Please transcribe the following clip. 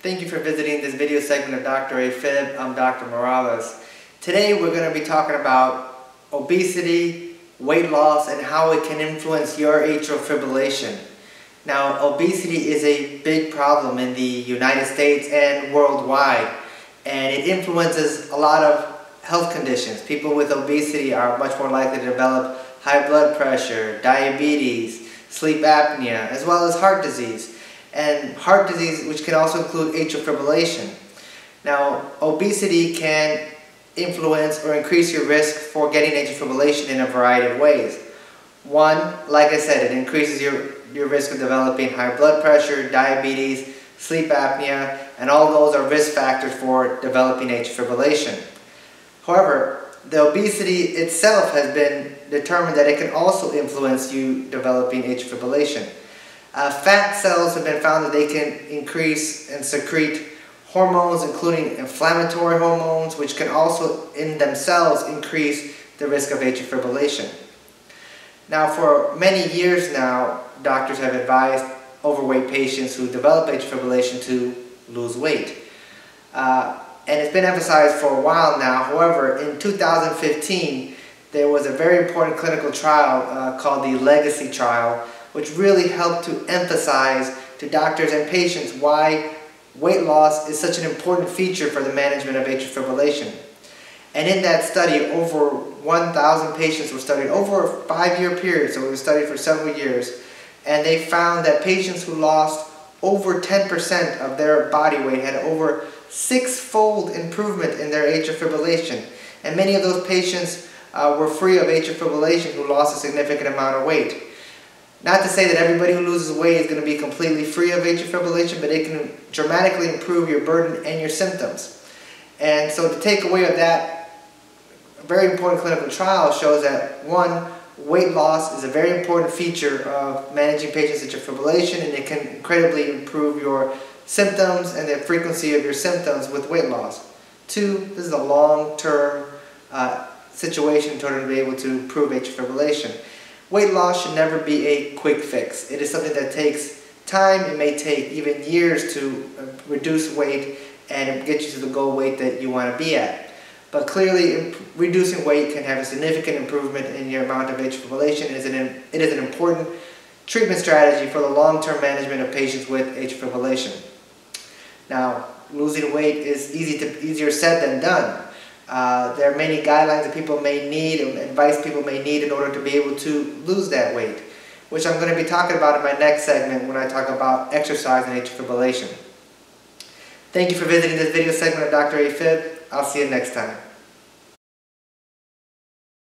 Thank you for visiting this video segment of Dr. AFib. I'm Dr. Morales. Today we're going to be talking about obesity, weight loss, and how it can influence your atrial fibrillation. Now, obesity is a big problem in the United States and worldwide, and it influences a lot of health conditions. People with obesity are much more likely to develop high blood pressure, diabetes, sleep apnea, as well as heart disease. And heart disease, which can also include atrial fibrillation. Now, obesity can influence or increase your risk for getting atrial fibrillation in a variety of ways. One, like I said, it increases your risk of developing high blood pressure, diabetes, sleep apnea, and all those are risk factors for developing atrial fibrillation. However, the obesity itself has been determined that it can also influence you developing atrial fibrillation. Fat cells have been found that they can increase and secrete hormones, including inflammatory hormones, which can also in themselves increase the risk of atrial fibrillation. Now, for many years now, doctors have advised overweight patients who develop atrial fibrillation to lose weight. And it's been emphasized for a while now. However, in 2015, there was a very important clinical trial called the Legacy trial, which really helped to emphasize to doctors and patients why weight loss is such an important feature for the management of atrial fibrillation. And in that study, over 1,000 patients were studied over a 5-year period, so we were studied for several years, and they found that patients who lost over 10% of their body weight had over 6-fold improvement in their atrial fibrillation. And many of those patients were free of atrial fibrillation who lost a significant amount of weight. Not to say that everybody who loses weight is going to be completely free of atrial fibrillation, but it can dramatically improve your burden and your symptoms. And so the takeaway of that very important clinical trial shows that, one, weight loss is a very important feature of managing patients with atrial fibrillation, and it can incredibly improve your symptoms and the frequency of your symptoms with weight loss. Two, this is a long-term situation in order to be able to improve atrial fibrillation. Weight loss should never be a quick fix. It is something that takes time. It may take even years to reduce weight and get you to the goal weight that you want to be at. But clearly, reducing weight can have a significant improvement in your amount of atrial fibrillation. It is an important treatment strategy for the long-term management of patients with atrial fibrillation. Now, losing weight is easier said than done. There are many guidelines that people may need and advice people may need in order to be able to lose that weight, which I'm going to be talking about in my next segment when I talk about exercise and atrial fibrillation. Thank you for visiting this video segment of Dr. AFib. I'll see you next time.